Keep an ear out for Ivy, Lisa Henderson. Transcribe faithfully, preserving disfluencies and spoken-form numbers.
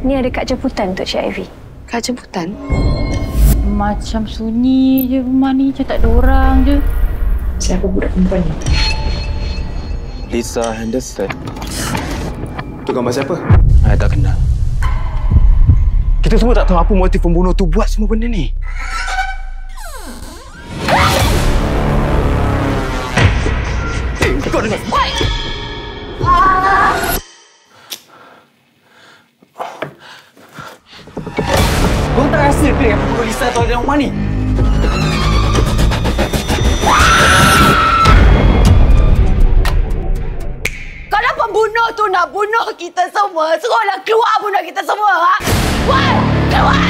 Ni ada kad jemputan untuk Cik Ivy. Kad jemputan? Macam sunyi je rumah ni, macam tak ada orang je. Siapa budak perempuan ni? Lisa Henderson. Itu gambar siapa? Saya tak kenal. Kita semua tak tahu apa motif pembunuh tu buat semua benda ni. Eh, kau dengar? Kau tak rasa ke yang pembunuh Lisa tahu dalam rumah ni? Bunuh tu nak bunuh kita semua. Suruhlah keluar bunuh kita semua. Ha? Keluar! Keluar!